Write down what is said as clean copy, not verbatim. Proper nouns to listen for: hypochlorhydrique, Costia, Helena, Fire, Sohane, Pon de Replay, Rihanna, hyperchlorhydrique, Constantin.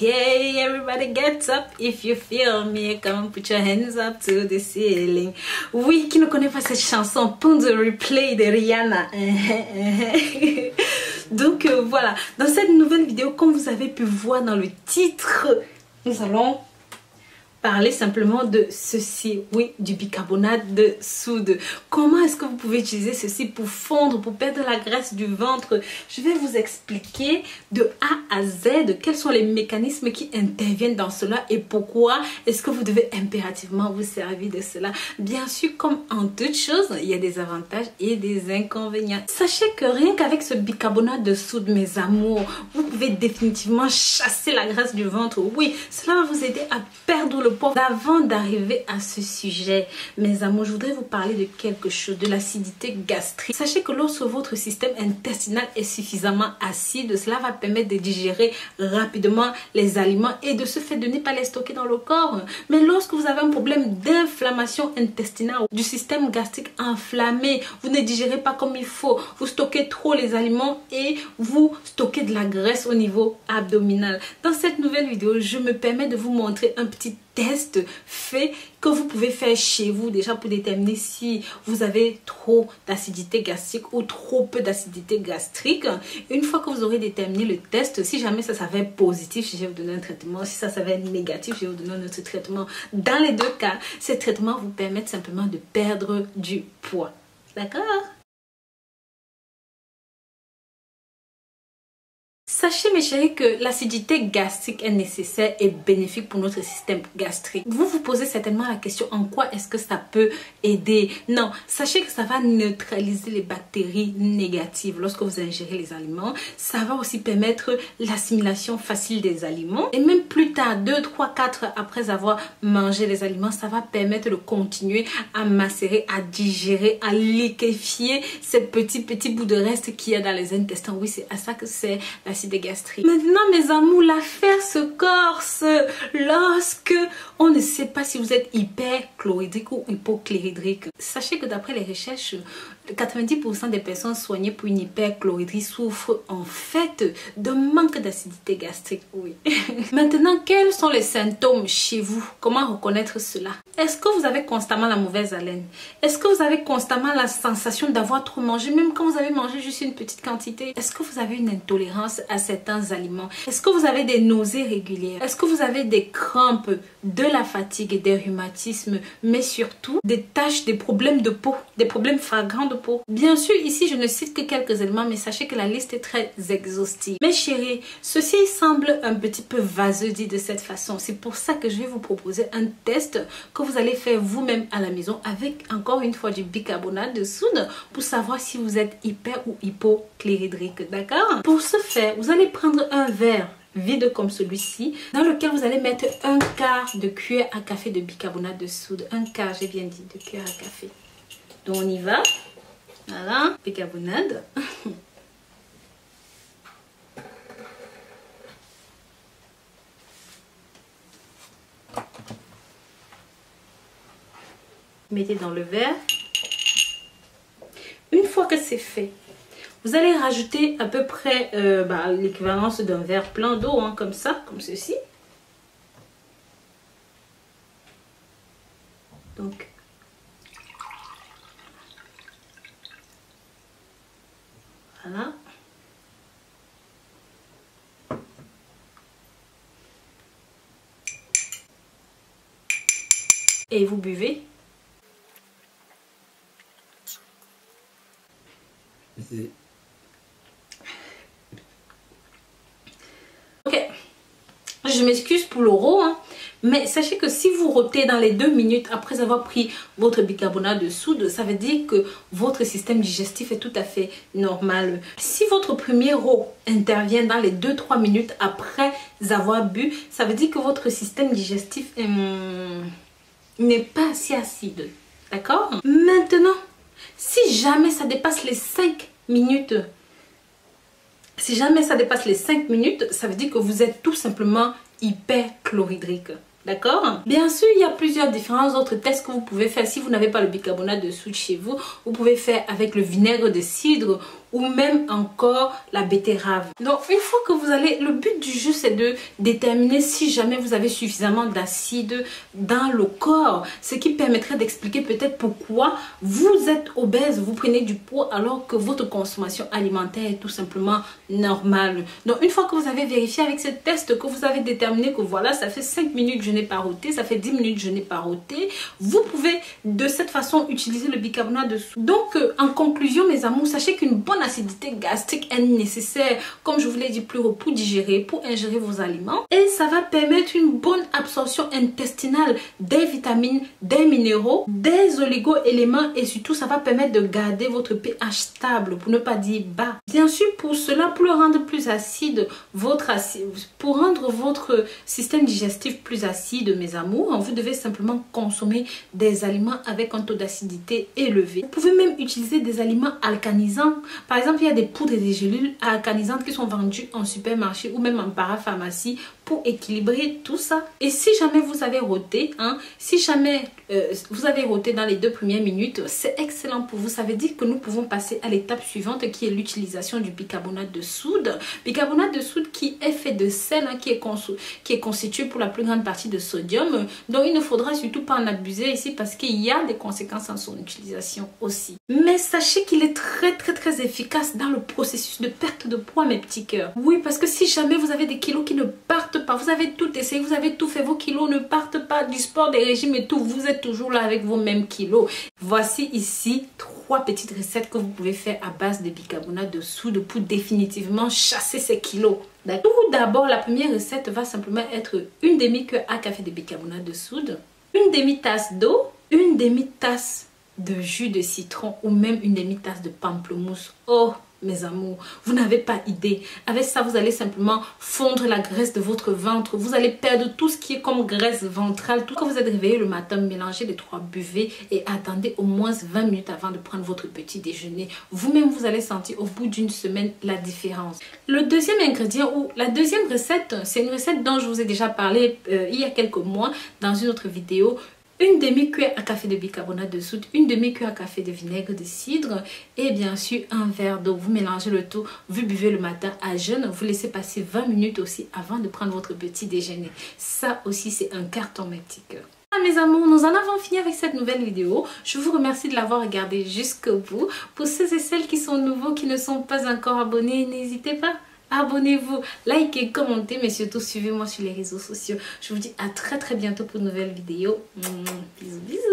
Okay, everybody gets up if you feel me. Come put your hands up to the ceiling. Oui, qui ne connaît pas cette chanson Pon de Replay de Rihanna. Donc voilà, dans cette nouvelle vidéo, comme vous avez pu voir dans le titre, nous allons parler simplement de ceci, oui, du bicarbonate de soude. Comment est-ce que vous pouvez utiliser ceci pour fondre, pour perdre la graisse du ventre? Je vais vous expliquer de A à Z quels sont les mécanismes qui interviennent dans cela et pourquoi est-ce que vous devez impérativement vous servir de cela. Bien sûr, comme en toute chose, il y a des avantages et des inconvénients. Sachez que rien qu'avec ce bicarbonate de soude, mes amours, vous pouvez définitivement chasser la graisse du ventre. Oui, cela va vous aider à perdre le poids. Avant d'arriver à ce sujet, mes amours, je voudrais vous parler de quelque chose, de l'acidité gastrique. Sachez que lorsque votre système intestinal est suffisamment acide, cela va permettre de digérer rapidement les aliments et de ce fait de ne pas les stocker dans le corps. Mais lorsque vous avez un problème d'inflammation intestinale, du système gastrique enflammé, vous ne digérez pas comme il faut, vous stockez trop les aliments et vous stockez de la graisse au niveau abdominal. Dans cette nouvelle vidéo, je me permets de vous montrer un petit test fait que vous pouvez faire chez vous déjà pour déterminer si vous avez trop d'acidité gastrique ou trop peu d'acidité gastrique. Une fois que vous aurez déterminé le test, si jamais ça s'avère positif, je vais vous donner un traitement. Si ça s'avère négatif, je vais vous donner un autre traitement. Dans les deux cas, ces traitements vous permettent simplement de perdre du poids. D'accord ? Sachez mes chéris que l'acidité gastrique est nécessaire et bénéfique pour notre système gastrique. Vous vous posez certainement la question en quoi est-ce que ça peut aider? Non, sachez que ça va neutraliser les bactéries négatives lorsque vous ingérez les aliments. Ça va aussi permettre l'assimilation facile des aliments. Et même plus tard, 2, 3, 4 après avoir mangé les aliments, ça va permettre de continuer à macérer, à digérer, à liquéfier ces petits bouts de reste qu'il y a dans les intestins. Oui, c'est à ça que c'est l'acidité gastrique. Maintenant mes amours, l'affaire se corse lorsque on ne sait pas si vous êtes hyperchlorhydrique ou hypochlorhydrique. Sachez que d'après les recherches, 90% des personnes soignées pour une hyperchlorhydrie souffrent en fait de manque d'acidité gastrique. Oui. Maintenant, quels sont les symptômes chez vous? Comment reconnaître cela? Est-ce que vous avez constamment la mauvaise haleine? Est-ce que vous avez constamment la sensation d'avoir trop mangé, même quand vous avez mangé juste une petite quantité? Est-ce que vous avez une intolérance à certains aliments? Est-ce que vous avez des nausées régulières? Est-ce que vous avez des crampes, de la fatigue et des rhumatismes, mais surtout des taches, des problèmes de peau, des problèmes fragrants de peau? Bien sûr, ici je ne cite que quelques éléments, mais sachez que la liste est très exhaustive. Mes chéris, ceci semble un petit peu vaseux dit de cette façon. C'est pour ça que je vais vous proposer un test que vous allez faire vous-même à la maison avec encore une fois du bicarbonate de soude pour savoir si vous êtes hyper ou hypochlorhydrique, d'accord? Pour ce faire, vous allez prendre un verre vide comme celui-ci, dans lequel vous allez mettre un quart de cuillère à café de bicarbonate de soude. Un quart, j'ai bien dit, de cuillère à café. Donc on y va. Voilà, bicarbonate. Mettez dans le verre. Une fois que c'est fait, vous allez rajouter à peu près l'équivalence d'un verre plein d'eau, hein, comme ça, comme ceci. Donc, voilà. Et vous buvez. Je m'excuse pour l'euro, hein, mais sachez que si vous rôtez dans les 2 minutes après avoir pris votre bicarbonate de soude, ça veut dire que votre système digestif est tout à fait normal. Si votre premier rot intervient dans les 2-3 minutes après avoir bu, ça veut dire que votre système digestif n'est pas si acide. D'accord? Maintenant, si jamais ça dépasse les 5 minutes... Si jamais ça dépasse les 5 minutes, ça veut dire que vous êtes tout simplement hyperchlorhydrique. D'accord? Bien sûr, il y a plusieurs différents autres tests que vous pouvez faire. Si vous n'avez pas le bicarbonate de soude chez vous, vous pouvez faire avec le vinaigre de cidre ou même encore la betterave. Donc une fois que vous allez, le but du jeu c'est de déterminer si jamais vous avez suffisamment d'acide dans le corps, ce qui permettrait d'expliquer peut-être pourquoi vous êtes obèse, vous prenez du poids alors que votre consommation alimentaire est tout simplement normale. Donc une fois que vous avez vérifié avec ce test, que vous avez déterminé que voilà, ça fait 5 minutes je n'ai pas roté, ça fait 10 minutes je n'ai pas roté, vous pouvez de cette façon utiliser le bicarbonate de soude. Donc en conclusion mes amours, sachez qu'une bonne acidité gastrique est nécessaire, comme je vous l'ai dit plus haut, pour digérer, pour ingérer vos aliments, et ça va permettre une bonne absorption intestinale des vitamines, des minéraux, des oligo-éléments, et surtout ça va permettre de garder votre pH stable, pour ne pas dire bas. Bien sûr, pour cela, pour le rendre plus acide, pour rendre votre système digestif plus acide, mes amours, vous devez simplement consommer des aliments avec un taux d'acidité élevé. Vous pouvez même utiliser des aliments alcanisants. Par exemple, il y a des poudres et des gélules alcalisantes qui sont vendues en supermarché ou même en parapharmacie pour équilibrer tout ça. Et si jamais vous avez roté, si jamais vous avez roté dans les 2 premières minutes, c'est excellent pour vous. Ça veut dire que nous pouvons passer à l'étape suivante qui est l'utilisation du bicarbonate de soude. Bicarbonate de soude qui est fait de sel, qui est constitué pour la plus grande partie de sodium. Donc il ne faudra surtout pas en abuser ici parce qu'il y a des conséquences en son utilisation aussi. Mais sachez qu'il est très très très efficace dans le processus de perte de poids, mes petits cœurs. Oui, parce que si jamais vous avez des kilos qui ne partent pas, vous avez tout essayé, vous avez tout fait, vos kilos ne partent pas, du sport, des régimes et tout, vous êtes toujours là avec vos mêmes kilos. Voici ici 3 petites recettes que vous pouvez faire à base de bicarbonate de soude pour définitivement chasser ces kilos. Tout d'abord, la première recette va simplement être une demi-cuillère à café de bicarbonate de soude, une demi-tasse d'eau, une demi-tasse de jus de citron ou même une demi-tasse de pamplemousse. Oh mes amours, vous n'avez pas idée. Avec ça, vous allez simplement fondre la graisse de votre ventre. Vous allez perdre tout ce qui est comme graisse ventrale. Tout quand vous êtes réveillé le matin, mélangez les 3, buvez et attendez au moins 20 minutes avant de prendre votre petit déjeuner. Vous-même, vous allez sentir au bout d'une semaine la différence. Le deuxième ingrédient ou la deuxième recette, c'est une recette dont je vous ai déjà parlé il y a quelques mois dans une autre vidéo. Une demi-cuillère à café de bicarbonate de soude, une demi-cuillère à café de vinaigre de cidre et bien sûr un verre d'eau. Vous mélangez le tout, vous buvez le matin à jeûne, vous laissez passer 20 minutes aussi avant de prendre votre petit déjeuner. Ça aussi c'est un carton, mes petits cœurs. Ah, mes amours, nous en avons fini avec cette nouvelle vidéo. Je vous remercie de l'avoir regardée jusqu'au bout. Pour ceux et celles qui sont nouveaux, qui ne sont pas encore abonnés, n'hésitez pas. Abonnez-vous, likez, commentez, mais surtout suivez-moi sur les réseaux sociaux. Je vous dis à très très bientôt pour une nouvelle vidéo. Bisous bisous.